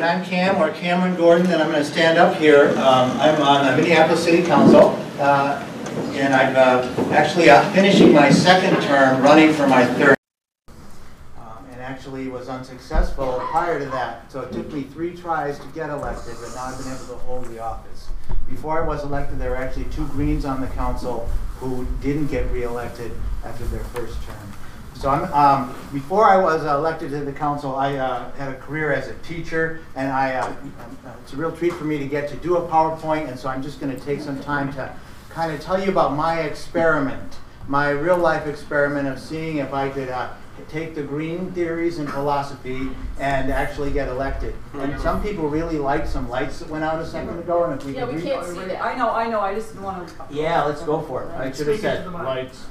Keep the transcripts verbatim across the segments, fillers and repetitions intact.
and I'm Cam, or Cameron Gordon, and I'm going to stand up here. Um, I'm on the Minneapolis City Council, uh, and I'm uh, actually uh, finishing my second term, running for my third. Um, and actually was unsuccessful prior to that, so it took me three tries to get elected, but now I've been able to hold the office. Before I was elected, there were actually two Greens on the council who didn't get reelected after their first term. So I'm, um, before I was elected to the council, I uh, had a career as a teacher, and I, uh, it's a real treat for me to get to do a PowerPoint, and so I'm just going to take some time to kind of tell you about my experiment, my real-life experiment of seeing if I could uh, take the green theories and philosophy and actually get elected. And some people really liked some lights that went out a second ago, and if we yeah, could we can't see that. I know, I know, I just want to... Yeah, let's go for it. I should have said lights.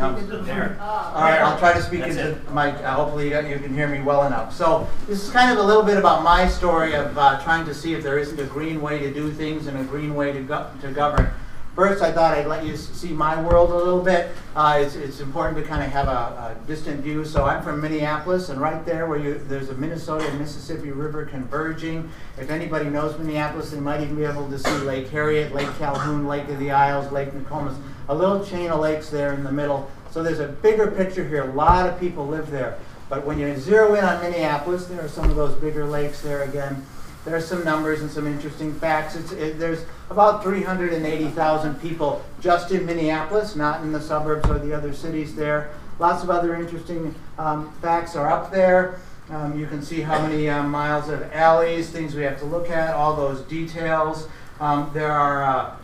Um, there. All right, I'll try to speak That's into the mic. Uh, hopefully you, you can hear me well enough. So this is kind of a little bit about my story of uh, trying to see if there isn't a green way to do things and a green way to, go to govern. First, I thought I'd let you see my world a little bit. Uh, it's, it's important to kind of have a, a distant view. So I'm from Minneapolis, and right there where you, there's a Minnesota and Mississippi River converging. If anybody knows Minneapolis, they might even be able to see Lake Harriet, Lake Calhoun, Lake of the Isles, Lake Nokomis. A little chain of lakes there in the middle. So there's a bigger picture here. A lot of people live there. But when you zero in on Minneapolis, there are some of those bigger lakes there again. There are some numbers and some interesting facts. It's, it, there's about three hundred eighty thousand people just in Minneapolis, not in the suburbs or the other cities there. Lots of other interesting um, facts are up there. Um, you can see how many uh, miles of alleys, things we have to look at, all those details. Um, there are uh,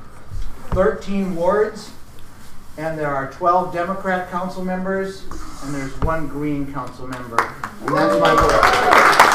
thirteen wards, and there are twelve Democrat council members, and there's one Green council member. And that's my work.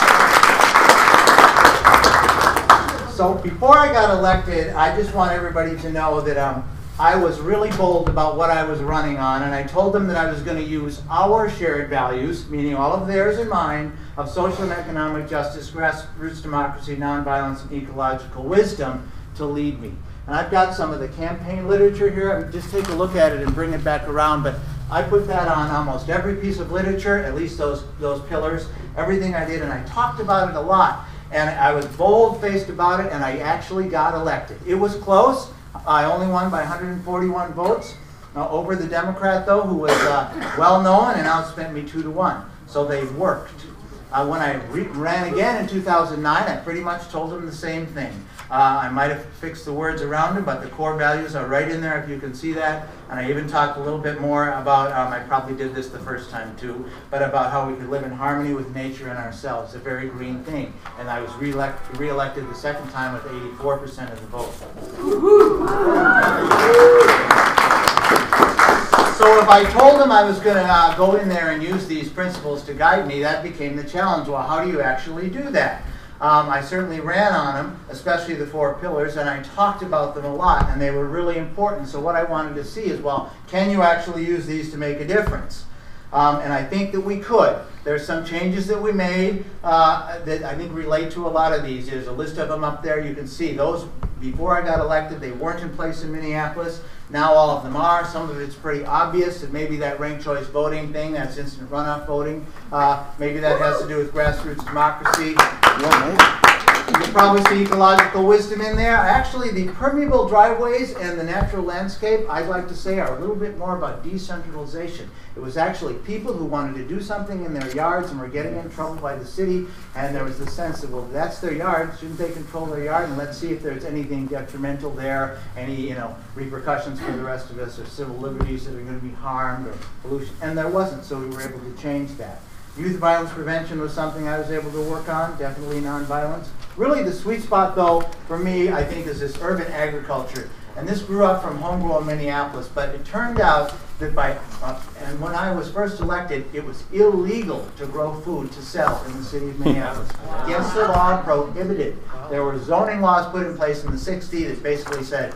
So before I got elected, I just want everybody to know that um, I was really bold about what I was running on, and I told them that I was going to use our shared values, meaning all of theirs and mine, of social and economic justice, grassroots democracy, nonviolence, and ecological wisdom to lead me. And I've got some of the campaign literature here. I mean, just take a look at it and bring it back around. But I put that on almost every piece of literature, at least those, those pillars, everything I did, and I talked about it a lot. And I was bold-faced about it, and I actually got elected. It was close. I only won by one hundred forty-one votes uh, over the Democrat, though, who was uh, well-known and outspent me two to one. So they worked. Uh, when I re ran again in two thousand nine, I pretty much told them the same thing. Uh, I might have fixed the words around them, but the core values are right in there if you can see that. And I even talked a little bit more about, um, I probably did this the first time too, but about how we could live in harmony with nature and ourselves, a very green thing. And I was re-elect- re-elected the second time with eighty-four percent of the vote. So if I told them I was going to uh, go in there and use these principles to guide me, that became the challenge. Well, how do you actually do that? Um, I certainly ran on them, especially the four pillars, and I talked about them a lot, and they were really important. So what I wanted to see is, well, can you actually use these to make a difference? Um, and I think that we could. There's some changes that we made uh, that I think relate to a lot of these. There's a list of them up there. You can see those before I got elected, they weren't in place in Minneapolis. Now all of them are. Some of it's pretty obvious, and maybe that ranked choice voting thing, that's instant runoff voting, uh, maybe that has to do with grassroots democracy. You can probably see ecological wisdom in there. Actually, the permeable driveways and the natural landscape, I'd like to say, are a little bit more about decentralization. It was actually people who wanted to do something in their yards and were getting in trouble by the city, and there was the sense of, well, that's their yard, shouldn't they control their yard, and let's see if there's anything detrimental there, any you know repercussions for the rest of us, or civil liberties that are going to be harmed, or pollution, and there wasn't, so we were able to change that. Youth violence prevention was something I was able to work on, definitely nonviolence. Really the sweet spot, though, for me, I think, is this urban agriculture. And this grew up from homegrown Minneapolis, but it turned out that by, uh, and when I was first elected, it was illegal to grow food to sell in the city of Minneapolis. Wow. Against the law, prohibited. Wow. There were zoning laws put in place in the sixties that basically said,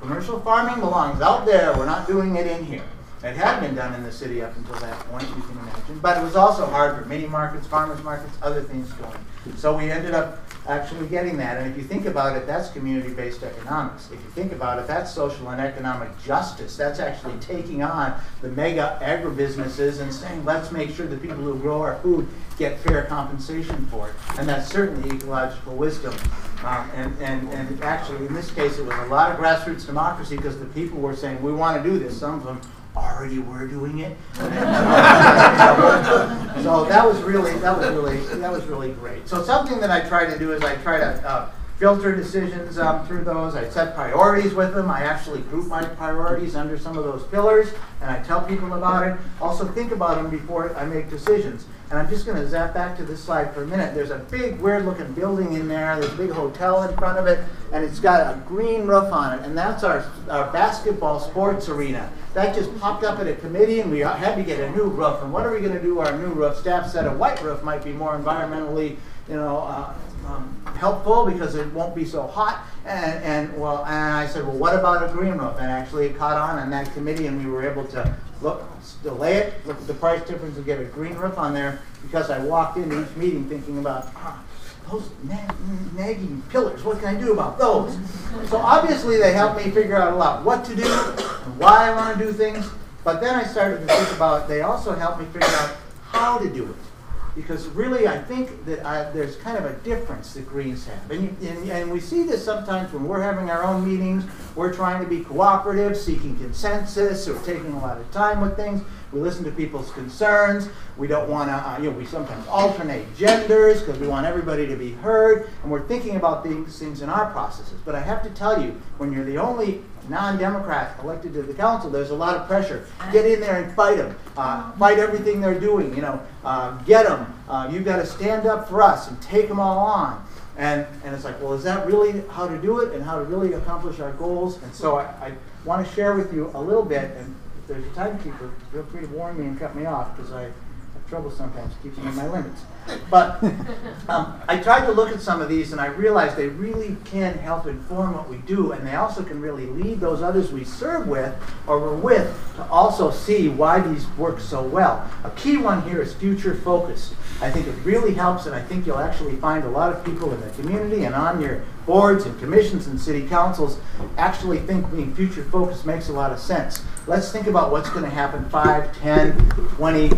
commercial farming belongs out there, we're not doing it in here. It had been done in the city up until that point, you can imagine, but it was also hard for mini markets, farmers markets, other things going. So we ended up actually getting that, and if you think about it, that's community-based economics. If you think about it, that's social and economic justice. That's actually taking on the mega agribusinesses and saying, let's make sure the people who grow our food get fair compensation for it. And that's certainly ecological wisdom. Um, and, and, and actually, in this case, it was a lot of grassroots democracy because the people were saying, we want to do this. Some of them already were doing it. So that was really, that was really, that was really great. So something that I try to do is I try to uh, filter decisions um, through those. I set priorities with them. I actually group my priorities under some of those pillars, and I tell people about it. Also think about them before I make decisions. And I'm just going to zap back to this slide for a minute. There's a big, weird-looking building in there. There's a big hotel in front of it, and it's got a green roof on it, and that's our, our basketball sports arena. That just popped up at a committee, and we had to get a new roof. And what are we going to do with our new roof? Staff said a white roof might be more environmentally, you know, uh, um, helpful because it won't be so hot. And, and well, and I said, well, what about a green roof? And actually, it caught on in that committee, and we were able to look, delay it, look at the price difference, and get a green roof on there. Because I walked into each meeting thinking about ah, those nag nagging pillars. What can I do about those? So obviously, they helped me figure out a lot what to do, and why I want to do things. But then I started to think about. They also helped me figure out how to do it. Because really, I think that I, there's kind of a difference that Greens have. And, and, and we see this sometimes when we're having our own meetings. We're trying to be cooperative, seeking consensus, or taking a lot of time with things. We listen to people's concerns. We don't want to, uh, you know, we sometimes alternate genders because we want everybody to be heard. And we're thinking about these things in our processes. But I have to tell you, when you're the only non-Democrat elected to the council, there's a lot of pressure. Get in there and fight them. Uh, fight everything they're doing. You know, uh, get them. Uh, you've got to stand up for us and take them all on. And and it's like, well, is that really how to do it and how to really accomplish our goals? And so I, I want to share with you a little bit. And if there's a timekeeper, feel free to warn me and cut me off because I have trouble sometimes keeping in my limits. But um, I tried to look at some of these, and I realized they really can help inform what we do, and they also can really lead those others we serve with or we're with to also see why these work so well. A key one here is future focus. I think it really helps, and I think you'll actually find a lot of people in the community and on your boards and commissions and city councils actually think being future focused makes a lot of sense. Let's think about what's going to happen five, ten, twenty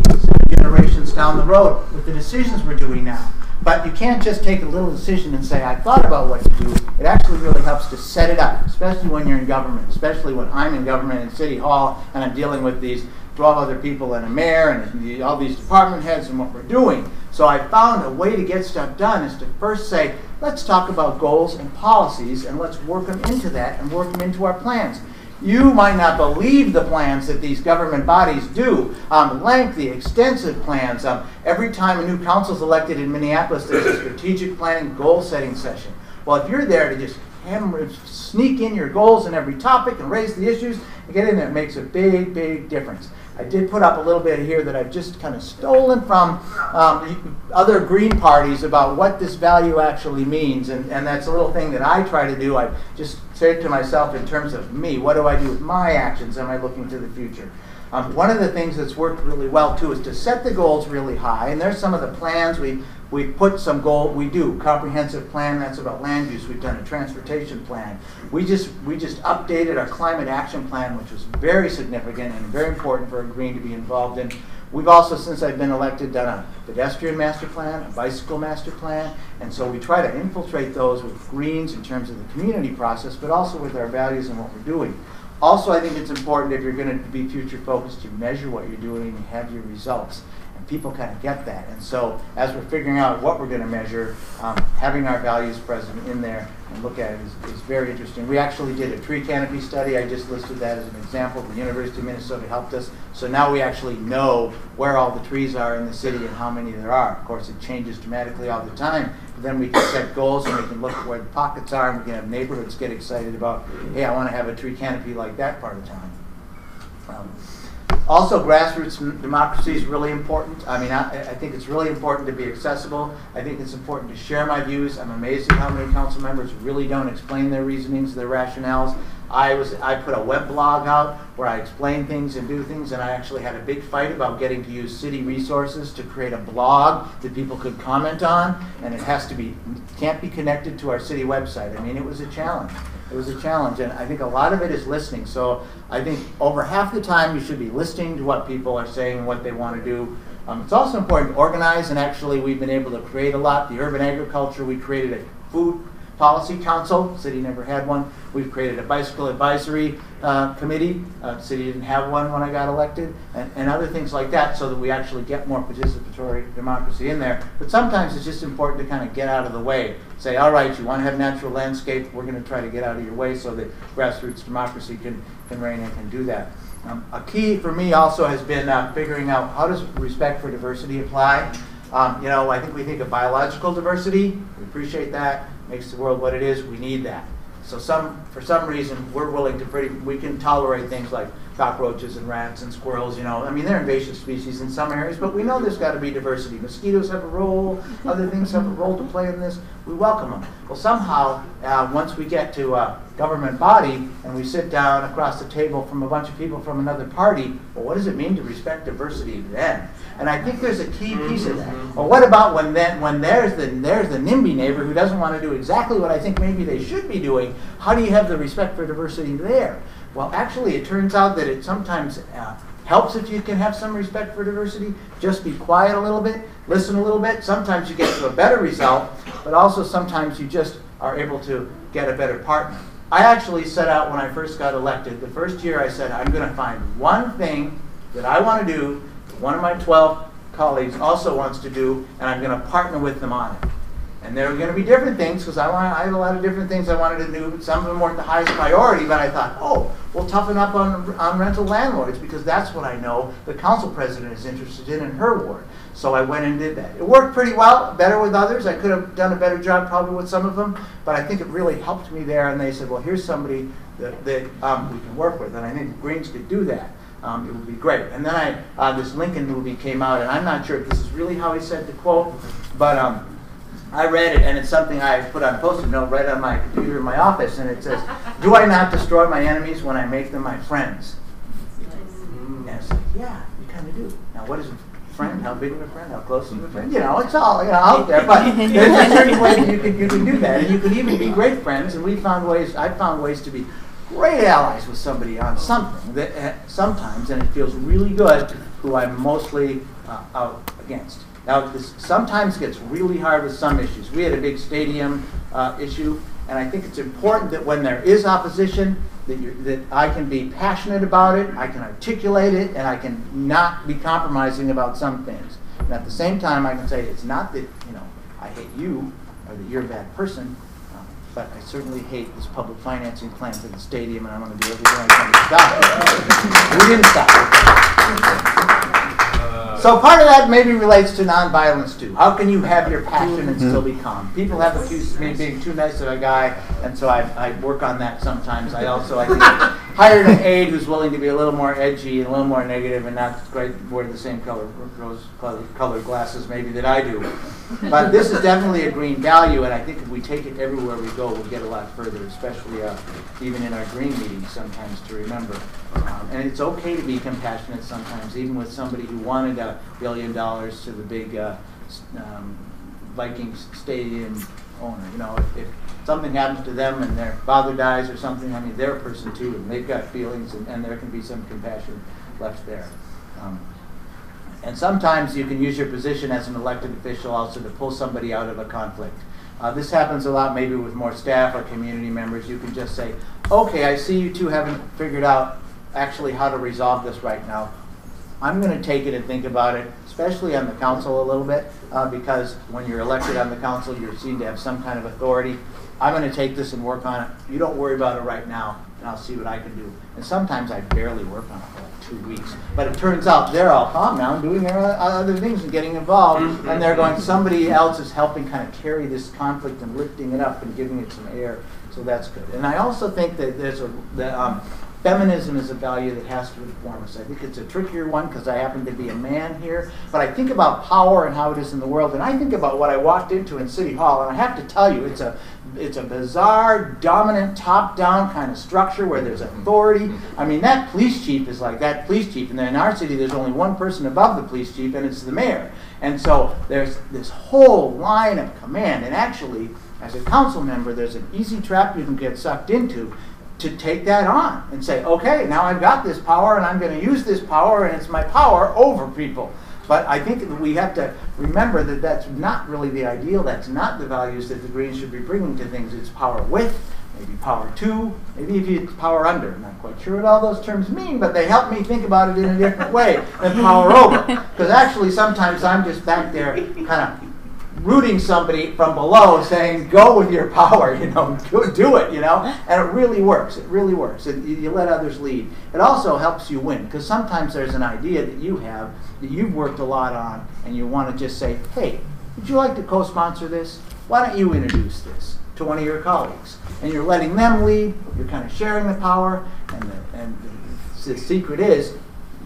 generations down the road with the decisions we're doing now. But you can't just take a little decision and say, I thought about what to do. It actually really helps to set it up, especially when you're in government, especially when I'm in government in City Hall and I'm dealing with these twelve other people and a mayor and the, all these department heads and what we're doing. So I found a way to get stuff done is to first say, let's talk about goals and policies and let's work them into that and work them into our plans. You might not believe the plans that these government bodies do. Um, lengthy, extensive plans. Um, every time a new council is elected in Minneapolis, there's a strategic planning goal-setting session. Well, if you're there to just hammer, sneak in your goals in every topic and raise the issues, and get in there, it makes a big, big difference. I did put up a little bit here that I've just kind of stolen from um, other Green parties about what this value actually means, and, and that's a little thing that I try to do. I just say it to myself in terms of me. What do I do with my actions? Am I looking to the future? Um, one of the things that's worked really well, too, is to set the goals really high, and there's some of the plans we We put some goal, we do. Comprehensive plan, that's about land use. We've done a transportation plan. We just we just updated our climate action plan, which was very significant and very important for a Green to be involved in. We've also, since I've been elected, done a pedestrian master plan, a bicycle master plan, and so we try to infiltrate those with Greens in terms of the community process, but also with our values and what we're doing. Also, I think it's important if you're going to be future focused, you measure what you're doing and have your results. People kind of get that, and so as we're figuring out what we're going to measure, um, having our values present in there and look at it is, is very interesting. We actually did a tree canopy study. I just listed that as an example. The University of Minnesota helped us, so now we actually know where all the trees are in the city and how many there are. Of course, it changes dramatically all the time, but then we can set goals and we can look at where the pockets are, and we can have neighborhoods get excited about, hey, I want to have a tree canopy like that part of town. Um, Also, grassroots democracy is really important. I mean, I, I think it's really important to be accessible. I think it's important to share my views. I'm amazed at how many council members really don't explain their reasonings, their rationales. I was, I put a web blog out where I explain things and do things, and I actually had a big fight about getting to use city resources to create a blog that people could comment on, and it has to be, can't be connected to our city website. I mean, it was a challenge. It was a challenge, and I think a lot of it is listening. So I think over half the time you should be listening to what people are saying and what they want to do. Um, it's also important to organize, and actually we've been able to create a lot. The urban agriculture, we created a food policy council. City never had one. We've created a bicycle advisory uh, committee. Uh, city didn't have one when I got elected, and, and other things like that, so that we actually get more participatory democracy in there. But sometimes it's just important to kind of get out of the way. Say, all right, you want to have natural landscape, we're going to try to get out of your way so that grassroots democracy can, can reign and can do that. Um, a key for me also has been uh, figuring out how does respect for diversity apply. Um, you know, I think we think of biological diversity. We appreciate that. Makes the world what it is. We need that. So some, for some reason, we're willing to pretty, we can tolerate things like cockroaches and rats and squirrels, you know. I mean, they're invasive species in some areas, but we know there's got to be diversity. Mosquitoes have a role. Other things have a role to play in this. We welcome them. Well, somehow, uh, once we get to a government body and we sit down across the table from a bunch of people from another party, well, what does it mean to respect diversity then? And I think there's a key piece of that. Well, what about when then when there's the there's the NIMBY neighbor who doesn't want to do exactly what I think maybe they should be doing? How do you have the respect for diversity there? Well, actually, it turns out that it sometimes uh, helps if you can have some respect for diversity. Just be quiet a little bit, listen a little bit. Sometimes you get to a better result, but also sometimes you just are able to get a better partner. I actually set out when I first got elected, the first year I said, I'm going to find one thing that I want to do one of my twelve colleagues also wants to do, and I'm going to partner with them on it. And there are going to be different things, because I, I had a lot of different things I wanted to do, but some of them weren't the highest priority, but I thought, oh, we'll toughen up on, on rental landlords, because that's what I know the council president is interested in in her ward. So I went and did that. It worked pretty well, better with others. I could have done a better job probably with some of them, but I think it really helped me there, and they said, well, here's somebody that, that um, we can work with, and I think Greens could do that. Um, it would be great. And then I, uh, this Lincoln movie came out, and I'm not sure if this is really how he said the quote, but um, I read it, and it's something I put on a post-it note right on my computer in my office, and it says, do I not destroy my enemies when I make them my friends? And I said, yeah, you kind of do. Now, what is a friend? How big of a friend? How close of a friend? You know, it's all you know, out there, but there's a certain way that you can, you can do that, and you can even be great friends, and we found ways, I found ways to be great allies with somebody on something that uh, sometimes, and it feels really good, who I'm mostly uh, out against. Now, this sometimes gets really hard with some issues. We had a big stadium uh, issue, and I think it's important that when there is opposition, that, you're, that I can be passionate about it, I can articulate it, and I can not be compromising about some things. And at the same time, I can say it's not that, you know, I hate you or that you're a bad person, but I certainly hate this public financing plan for the stadium, and I'm going to do everything I can to stop it. We didn't stop it. So part of that maybe relates to nonviolence, too. How can you have your passion and still be calm? People have accused me of being too nice of a guy, and so I, I work on that sometimes. I also, I think, hired an aide who's willing to be a little more edgy and a little more negative and not quite wear the same color, rose colored glasses maybe that I do. But this is definitely a green value, and I think if we take it everywhere we go, we'll get a lot further, especially uh, even in our green meetings sometimes to remember. Um, and it's okay to be compassionate sometimes, even with somebody who wanted a billion dollars to the big uh, um, Vikings stadium owner. You know, if, if something happens to them and their father dies or something, I mean, they're a person too, and they've got feelings, and, and there can be some compassion left there. Um, And sometimes you can use your position as an elected official also to pull somebody out of a conflict. Uh, this happens a lot maybe with more staff or community members. You can just say, okay, I see you two haven't figured out actually how to resolve this right now. I'm going to take it and think about it, especially on the council a little bit, uh, because when you're elected on the council, you're seen to have some kind of authority. I'm going to take this and work on it. You don't worry about it right now, and I'll see what I can do. And sometimes I barely work on it for like two weeks. But it turns out they're all calm now and doing their other things and getting involved. And they're going, somebody else is helping kind of carry this conflict and lifting it up and giving it some air. So that's good. And I also think that there's a, that, um, feminism is a value that has to inform us. I think it's a trickier one because I happen to be a man here, but I think about power and how it is in the world, and I think about what I walked into in City Hall, and I have to tell you, it's a it's a bizarre, dominant, top-down kind of structure where there's authority. I mean, that police chief is like that police chief, and then in our city there's only one person above the police chief, and it's the mayor. And so there's this whole line of command, and actually, as a council member, there's an easy trap you can get sucked into to take that on and say, okay, now I've got this power and I'm going to use this power and it's my power over people. But I think that we have to remember that that's not really the ideal. That's not the values that the Greens should be bringing to things. It's power with, maybe power to, maybe if you power under. I'm not quite sure what all those terms mean, but they help me think about it in a different way than power over. Because actually sometimes I'm just back there kind of rooting somebody from below, saying, go with your power, you know, do, do it, you know, and it really works, it really works, it, you let others lead. It also helps you win, because sometimes there's an idea that you have, that you've worked a lot on, and you want to just say, hey, would you like to co-sponsor this? Why don't you introduce this to one of your colleagues? And you're letting them lead, you're kind of sharing the power, and the, and the, the secret is,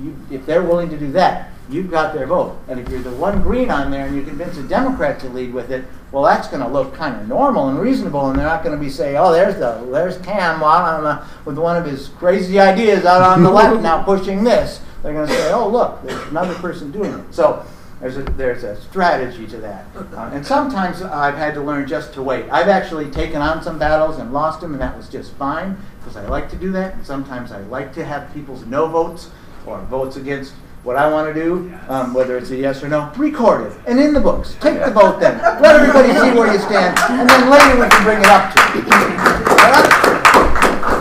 you, if they're willing to do that, you've got their vote. And if you're the one Green on there and you convince a Democrat to lead with it, well, that's going to look kind of normal and reasonable, and they're not going to be saying, oh, there's the there's Cam out on the, with one of his crazy ideas out on the left now pushing this. They're going to say, oh, look, there's another person doing it. So there's a, there's a strategy to that. Uh, and sometimes I've had to learn just to wait. I've actually taken on some battles and lost them, and that was just fine because I like to do that. And sometimes I like to have people's no votes or votes against what I want to do, um, whether it's a yes or no, record it, and in the books. Take the vote then. Let everybody see where you stand, and then later we can bring it up to you.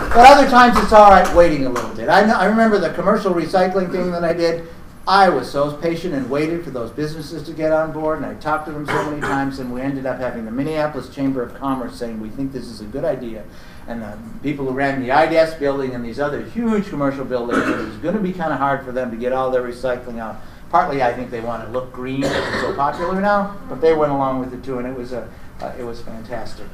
But other times it's all right waiting a little bit. I, know, I remember the commercial recycling thing that I did. I was so patient and waited for those businesses to get on board, and I talked to them so many times, and we ended up having the Minneapolis Chamber of Commerce saying, we think this is a good idea. And the people who ran the I D S building and these other huge commercial buildings, it was going to be kind of hard for them to get all their recycling out. Partly, I think they want to look green, it's so popular now, but they went along with it too, and it was a, uh, it was fantastic.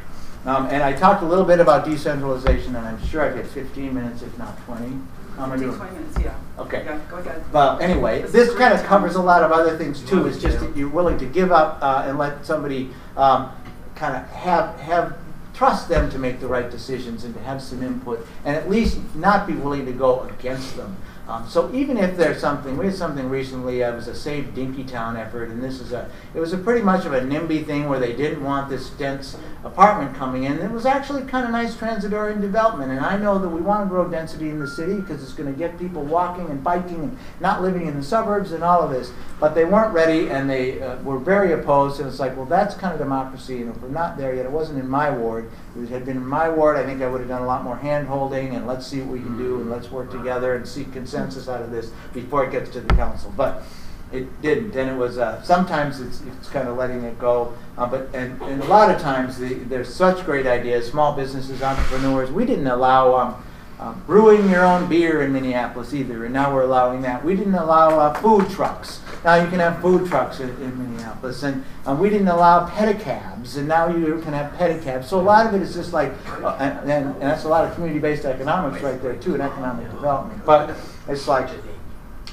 Um, and I talked a little bit about decentralization, and I'm sure I've got fifteen minutes, if not twenty. How am I doing? twenty minutes, yeah. Okay. Yeah, go ahead. Well, anyway, this, this kind of covers a lot of other things too. It's just that you're willing to give up uh, and let somebody um, kind of have have. trust them to make the right decisions and to have some input, and at least not be willing to go against them. Um, so even if there's something, we had something recently. Uh, it was a Save Dinkytown effort, and this is a. It was a pretty much of a NIMBY thing where they didn't want this dense apartment coming in. It was actually kind of nice transitory in development, and I know that we want to grow density in the city because it's going to get people walking and biking and not living in the suburbs and all of this. But they weren't ready, and they uh, were very opposed. And it's like, well, that's kind of democracy, and if we're not there yet, it wasn't in my ward. If it had been in my ward, I think I would have done a lot more hand-holding, and let's see what we can do, and let's work together and seek consensus out of this before it gets to the council. But it didn't, and it was, uh, sometimes it's, it's kind of letting it go, uh, but and, and a lot of times the, there's such great ideas, small businesses, entrepreneurs. We didn't allow um, uh, brewing your own beer in Minneapolis either, and now we're allowing that. We didn't allow uh, food trucks. Now you can have food trucks in, in Minneapolis, and um, we didn't allow pedicabs, and now you can have pedicabs. So a lot of it is just like, uh, and, and, and that's a lot of community-based economics right there too, and economic development. But it's like,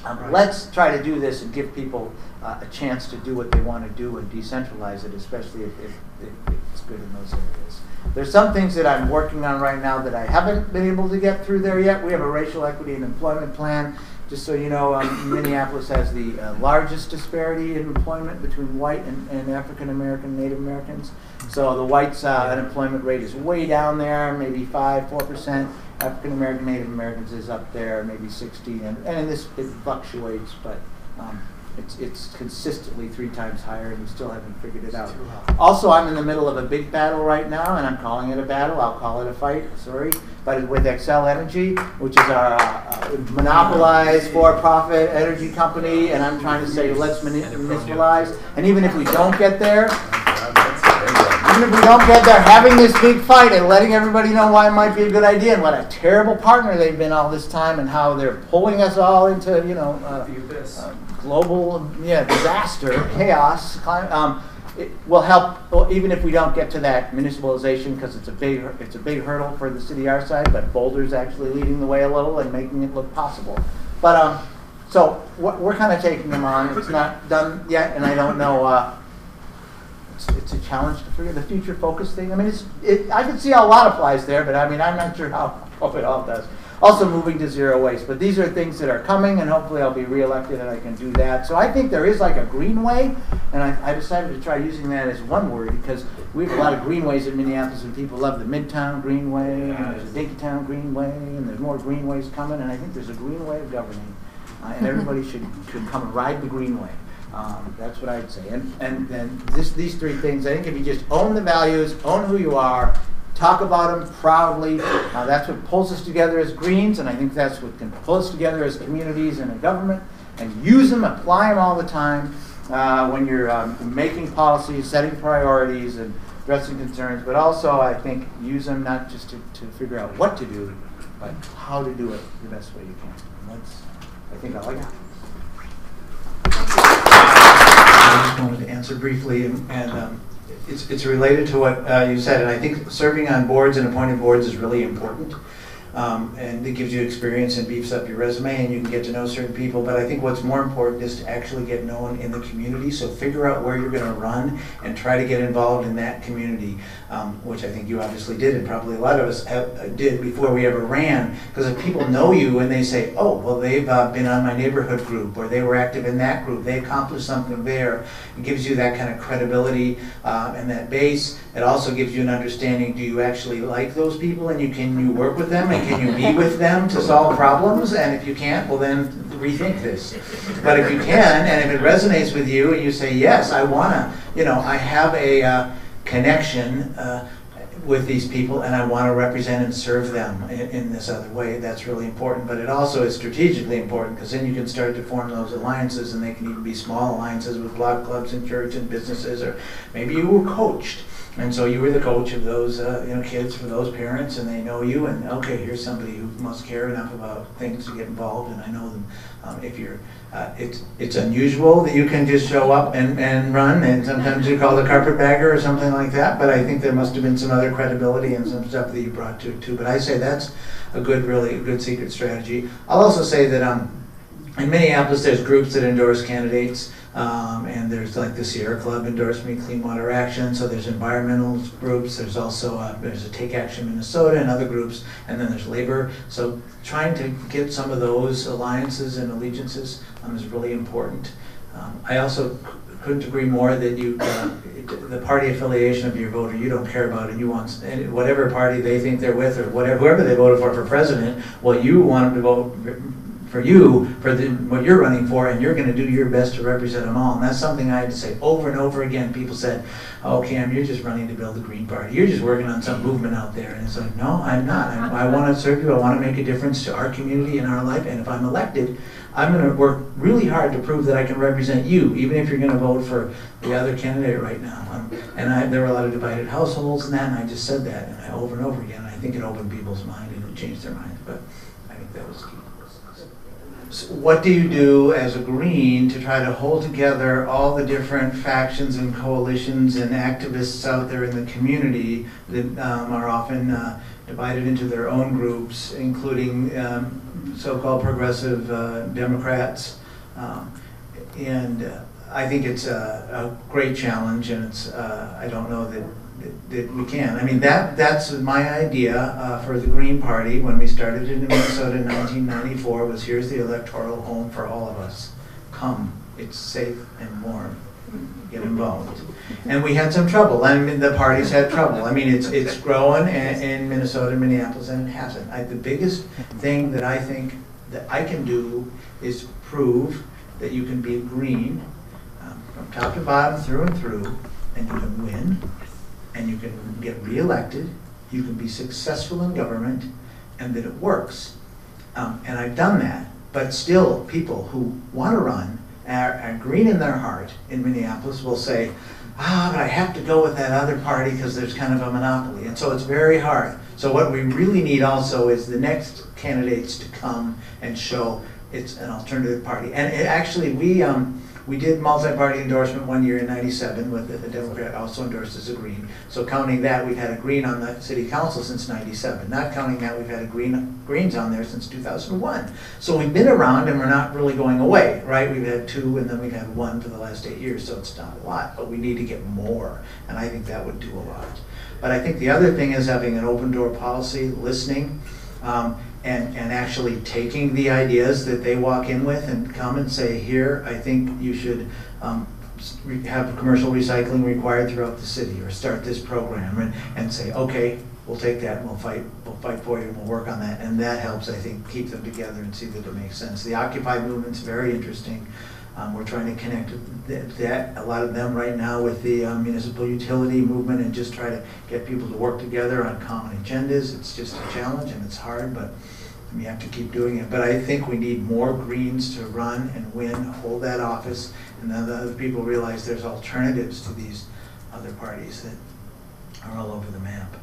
um, let's try to do this and give people uh, a chance to do what they want to do and decentralize it, especially if, if, if it's good in those areas. There's some things that I'm working on right now that I haven't been able to get through there yet. We have a racial equity and employment plan. Just so you know, um, Minneapolis has the uh, largest disparity in employment between white and, and African American, Native Americans. So the whites' uh, unemployment rate is way down there, maybe five, four percent. African American, Native Americans is up there, maybe sixty, and, and this it fluctuates, but um, it's, it's consistently three times higher, and we still haven't figured it out. Also, I'm in the middle of a big battle right now, and I'm calling it a battle. I'll call it a fight, sorry. But with Xcel Energy, which is our uh, monopolized for-profit energy company, and I'm trying to say let's municipalize. And even if we don't get there, even if we don't get there, having this big fight and letting everybody know why it might be a good idea and what a terrible partner they've been all this time and how they're pulling us all into, you know, uh, uh, global yeah disaster, chaos, climate, um, it will help, even if we don't get to that municipalization, because it's a big it's a big hurdle for the city our side. But Boulder's actually leading the way a little and making it look possible. But um, so we're kind of taking them on. It's not done yet, and I don't know. Uh, it's, it's a challenge to figure the future focus thing. I mean, it's it, I can see how a lot applies there, but I mean, I'm not sure how, how it all does. Also moving to zero waste, but these are things that are coming, and hopefully I'll be reelected and I can do that. So I think there is like a greenway, and I, I decided to try using that as one word because we have a lot of greenways in Minneapolis, and people love the Midtown Greenway, and there's the Dinkytown Greenway, and there's more greenways coming, and I think there's a green way of governing, uh, and everybody should, should come and ride the greenway. Um, that's what I'd say. And, and, and this, these three things, I think if you just own the values, own who you are, talk about them proudly. Uh, that's what pulls us together as Greens, and I think that's what can pull us together as communities and a government. And use them, apply them all the time uh, when you're um, making policies, setting priorities, and addressing concerns. But also, I think use them not just to, to figure out what to do, but how to do it the best way you can. And that's, I think, all I got. I just wanted to answer briefly, and. and um, It's, it's related to what uh, you said, and I think serving on boards and appointed boards is really important. Um, and it gives you experience and beefs up your resume, and you can get to know certain people. But I think what's more important is to actually get known in the community. So figure out where you're going to run and try to get involved in that community, um, which I think you obviously did, and probably a lot of us have, uh, did before we ever ran. Because if people know you and they say, oh, well, they've uh, been on my neighborhood group, or they were active in that group, they accomplished something there, it gives you that kind of credibility uh, and that base. It also gives you an understanding, do you actually like those people, and you can you work with them? Can you be with them to solve problems? And if you can't, well then rethink this. But if you can, and if it resonates with you, and you say, yes, I want to, you know, I have a uh, connection uh, with these people, and I want to represent and serve them in, in this other way, that's really important. But it also is strategically important, because then you can start to form those alliances, and they can even be small alliances with block clubs and church and businesses, or maybe you were coached. And so you were the coach of those uh, you know, kids for those parents, and they know you, and okay, here's somebody who must care enough about things to get involved, and I know them. Um, if you're, uh, it's, it's unusual that you can just show up and, and run, and sometimes you're called a carpetbagger or something like that, but I think there must have been some other credibility and some stuff that you brought to it too. But I say that's a good, really a good secret strategy. I'll also say that um, in Minneapolis there's groups that endorse candidates. Um, and there's like the Sierra Club endorsement, Clean Water Action, so there's environmental groups, there's also a, there's a Take Action Minnesota and other groups, and then there's labor. So trying to get some of those alliances and allegiances um, is really important. Um, I also couldn't agree more that you, uh, the party affiliation of your voter, you don't care about, and you want, and whatever party they think they're with, or whatever, whoever they voted for for president, well, you want them to vote for you, for the, what you're running for, and you're going to do your best to represent them all. And that's something I had to say over and over again. People said, oh, Cam, you're just running to build the Green Party. You're just working on some movement out there. And it's like, no, I'm not. I'm, I want to serve you. I want to make a difference to our community and our life. And if I'm elected, I'm going to work really hard to prove that I can represent you, even if you're going to vote for the other candidate right now. Um, and I, there were a lot of divided households and that, and I just said that and I, over and over again. And I think it opened people's mind and it changed their minds. But I think that was key. So what do you do as a Green to try to hold together all the different factions and coalitions and activists out there in the community that um, are often uh, divided into their own groups, including um, so-called progressive uh, Democrats? Um, and uh, I think it's a, a great challenge, and it's uh, I don't know that that we can. I mean, that that's my idea uh, for the Green Party when we started it in Minnesota in nineteen ninety-four was here's the electoral home for all of us. Come, it's safe and warm. Get involved. And we had some trouble. I mean, the parties had trouble. I mean, it's it's growing in, in Minnesota and Minneapolis, and it hasn't. I, the biggest thing that I think that I can do is prove that you can be green um, from top to bottom, through and through, and you can win. And you can get reelected, you can be successful in government, and that it works. Um, and I've done that, but still people who want to run, are, are green in their heart in Minneapolis, will say, ah, but I have to go with that other party because there's kind of a monopoly. And so it's very hard. So what we really need also is the next candidates to come and show it's an alternative party. And it actually, we, um, We did multi-party endorsement one year in ninety-seven with the, the Democrat also endorsed as a Green. So counting that, we've had a Green on the City Council since ninety-seven. Not counting that, we've had a Green Greens on there since two thousand one. So we've been around and we're not really going away, right? We've had two and then we've had one for the last eight years, so it's not a lot, but we need to get more. And I think that would do a lot. But I think the other thing is having an open door policy, listening, um, and, and actually taking the ideas that they walk in with and come and say, here, I think you should um, have commercial recycling required throughout the city, or start this program, and, and say, okay, we'll take that and we'll fight, we'll fight for you and we'll work on that. And that helps, I think, keep them together and see that it makes sense. The Occupy movement's very interesting. Um, we're trying to connect that, that, a lot of them right now with the um, municipal utility movement, and just try to get people to work together on common agendas. It's just a challenge and it's hard, but we have to keep doing it. But I think we need more Greens to run and win, hold that office, and then the other people realize there's alternatives to these other parties that are all over the map.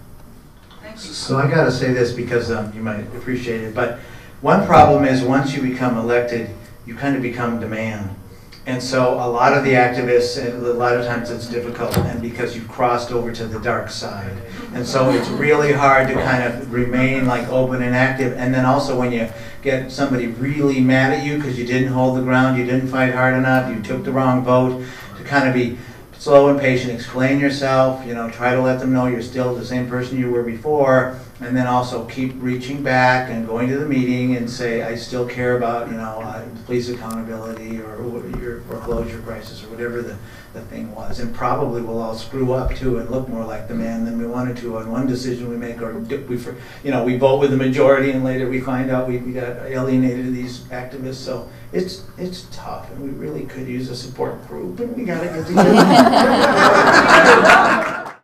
Thank you. So I gotta say this because um, you might appreciate it, but one problem is once you become elected, you kind of become demand. And so a lot of the activists, a lot of times it's difficult, and because you've crossed over to the dark side. And so it's really hard to kind of remain like open and active. And then also when you get somebody really mad at you because you didn't hold the ground, you didn't fight hard enough, you took the wrong vote, to kind of be slow and patient, explain yourself, you know, try to let them know you're still the same person you were before, and then also keep reaching back and going to the meeting and say, I still care about, you know, uh, police accountability or your foreclosure crisis or whatever the, the thing was. And probably we'll all screw up too and look more like the man than we wanted to on one decision we make, or we, you know, we vote with the majority and later we find out we, we got alienated these activists. So it's, it's tough, and we really could use a support group, and we got to get together.